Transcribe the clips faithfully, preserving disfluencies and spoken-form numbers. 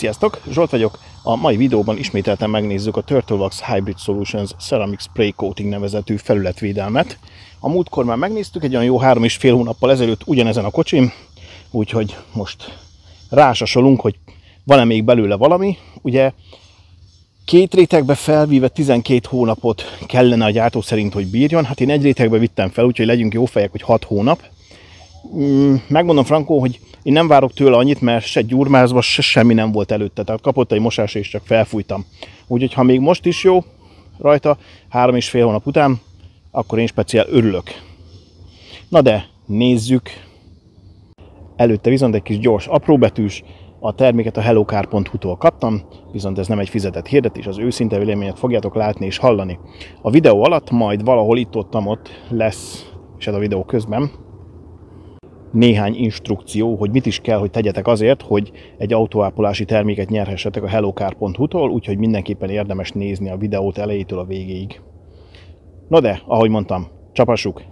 Sziasztok, Zsolt vagyok. A mai videóban ismételten megnézzük a Turtle Wax Hybrid Solutions Ceramic Spray Coating nevezetű felületvédelmet. A múltkor már megnéztük, egy olyan jó három és fél hónappal ezelőtt ugyanezen a kocsim, úgyhogy most rásasolunk, hogy van-e még belőle valami. Ugye két rétegbe felvíve tizenkét hónapot kellene a gyártó szerint, hogy bírjon. Hát én egy rétegbe vittem fel, úgyhogy legyünk jó fejek, hogy hat hónap. Megmondom frankó, hogy én nem várok tőle annyit, mert se gyurmázva, se semmi nem volt előtte. Tehát kapott egy mosás és csak felfújtam. Úgyhogy ha még most is jó rajta, három és fél hónap után, akkor én speciál örülök. Na de nézzük. Előtte viszont egy kis gyors apróbetűs. A terméket a hello car pont hu-tól kaptam, viszont ez nem egy fizetett hirdetés, az őszinte véleményet fogjátok látni és hallani. A videó alatt majd valahol itt-ottam ott lesz, és ez a videó közben, néhány instrukció, hogy mit is kell, hogy tegyetek azért, hogy egy autóápolási terméket nyerhessetek a hello car pont hu-tól, úgyhogy mindenképpen érdemes nézni a videót elejétől a végéig. Na de, ahogy mondtam, csapassuk!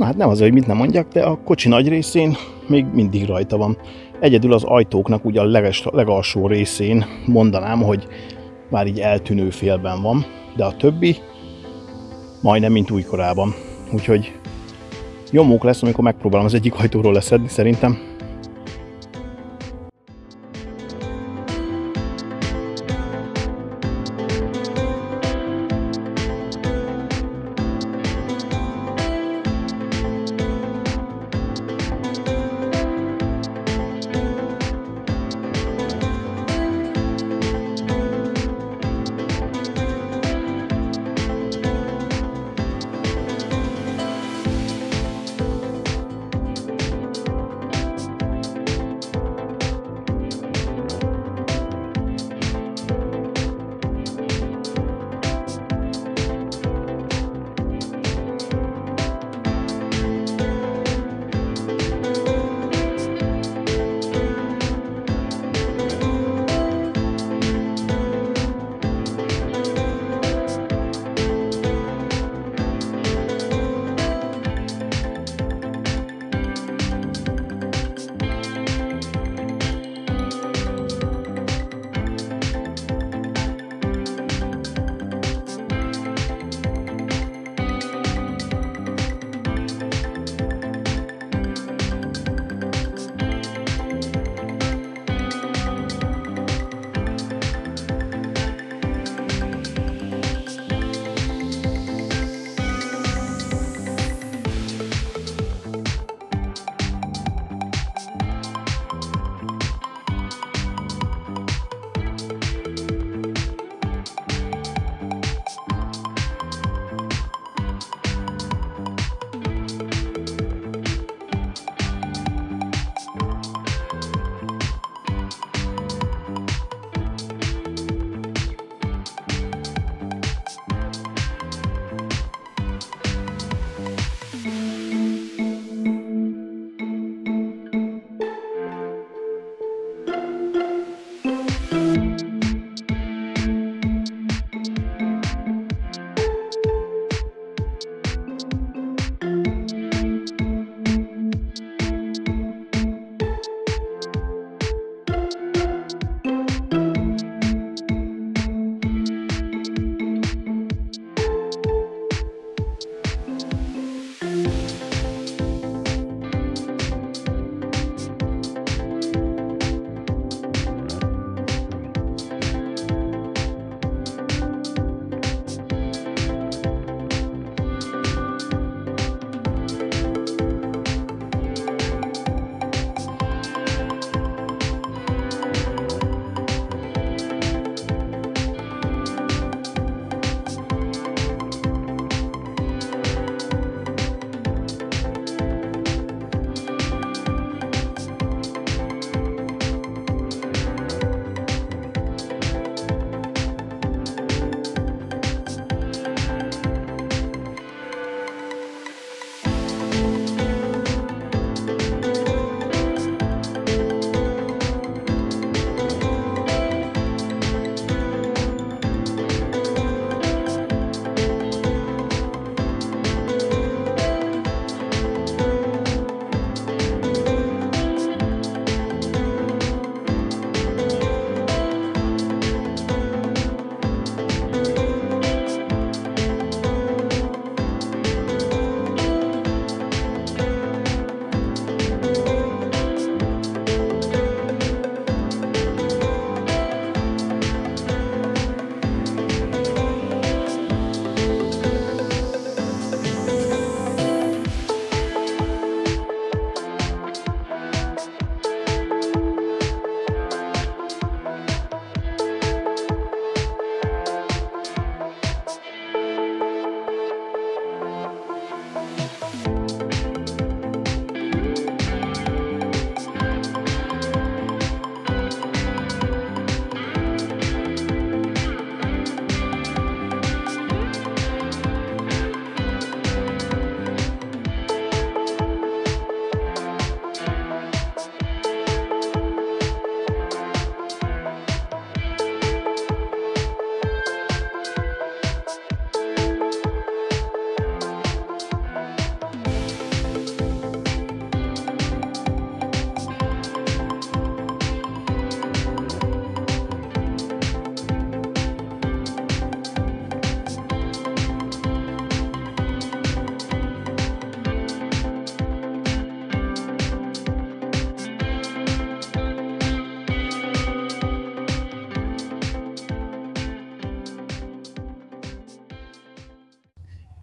Hát nem az, hogy mit nem mondjak, de a kocsi nagy részén még mindig rajta van. Egyedül az ajtóknak ugye a leges, legalsó részén mondanám, hogy már így eltűnő félben van, de a többi majdnem mint újkorában. Úgyhogy nyomók lesz, amikor megpróbálom az egyik ajtóról leszedni szerintem.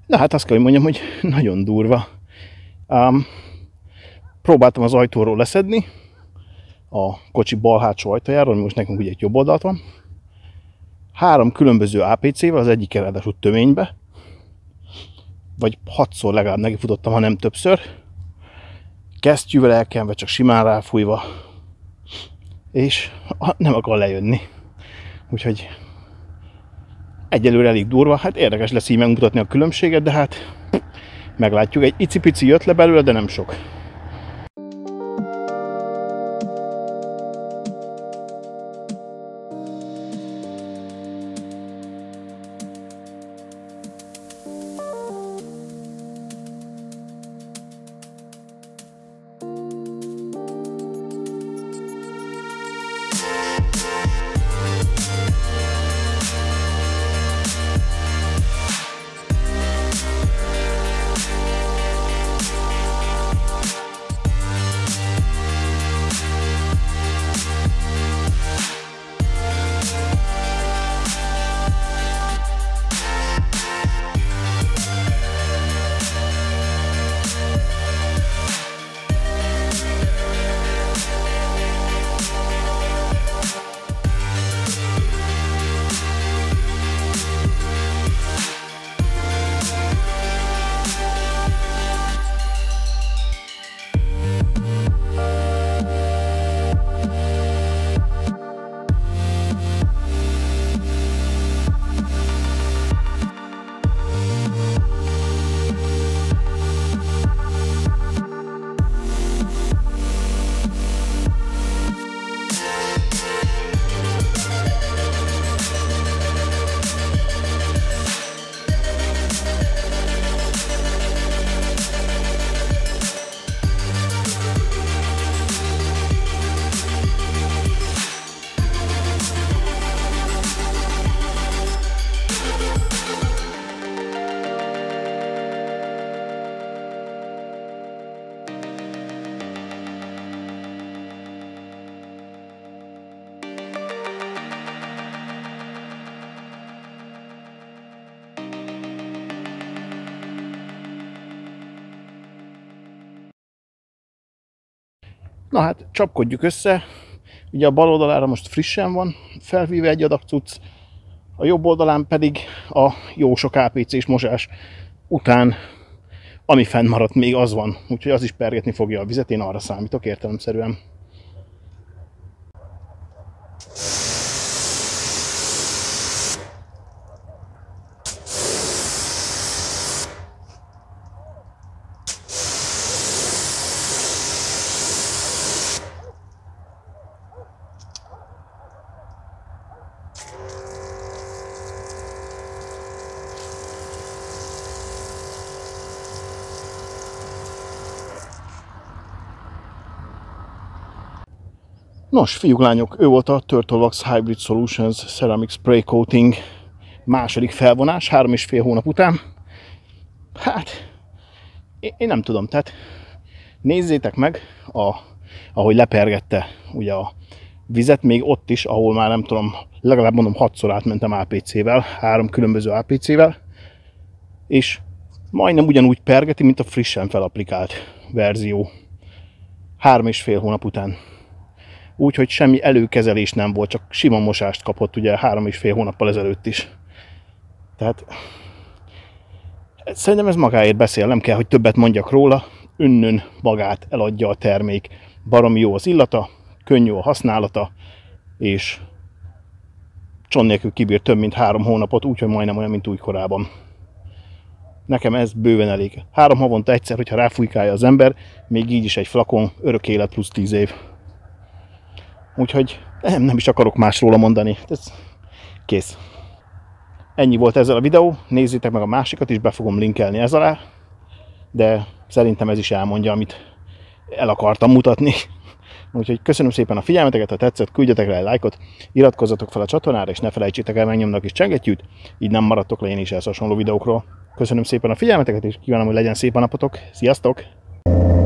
De hát azt kell, hogy mondjam, hogy nagyon durva. Um, próbáltam az ajtóról leszedni, a kocsi bal hátsó ajtajáról, ami most nekünk ugye egy jobb oldalt van. Három különböző á pé cével, az egyik ráadásul töménybe, vagy hatszor legalább nekifutottam, ha nem többször. Kesztyűvel elkenve, csak simán ráfújva, és nem akar lejönni. Úgyhogy egyelőre elég durva, hát érdekes lesz így megmutatni a különbséget, de hát meglátjuk. Egy icipici jött le belőle, de nem sok. Na hát, csapkodjuk össze, ugye a bal oldalára most frissen van felvíve egy adag cucc, a jobb oldalán pedig a jó sok á pé cés mosás után, ami fennmaradt, még az van, úgyhogy az is pergetni fogja a vizet, én arra számítok értelemszerűen. Nos, fiúk, lányok, ő volt a Turtle Wax Hybrid Solutions Ceramic Spray Coating második felvonás, három és fél hónap után. Hát, én nem tudom, tehát nézzétek meg, a, ahogy lepergette ugye a vizet, még ott is, ahol már nem tudom, legalább mondom hatszor átmentem á pé cével, három különböző á pé cével, és majdnem ugyanúgy pergeti, mint a frissen felapplikált verzió, három és fél hónap után. Úgyhogy semmi előkezelés nem volt, csak sima mosást kapott ugye három és fél hónappal ezelőtt is. Tehát szerintem ez magáért beszél, nem kell, hogy többet mondjak róla, önnön magát eladja a termék. Baromi jó az illata, könnyű a használata, és csont nélkül kibír több mint három hónapot, úgyhogy majdnem olyan, mint újkorában. Nekem ez bőven elég. Három havonta egyszer, hogyha ráfújkálja az ember, még így is egy flakon, örök élet plusz tíz év. Úgyhogy nem, nem is akarok más róla mondani. Ez kész. Ennyi volt ezzel a videó. Nézzétek meg a másikat is, be fogom linkelni ez alá. De szerintem ez is elmondja, amit el akartam mutatni. Úgyhogy köszönöm szépen a figyelmeteket, ha tetszett, küldjetek rá egy lájkot, iratkozzatok fel a csatornára, és ne felejtsétek el megnyomni a kis csengettyűt, így nem maradtok le én is ehhez hasonló videókról. Köszönöm szépen a figyelmeteket, és kívánom, hogy legyen szép a napotok. Sziasztok!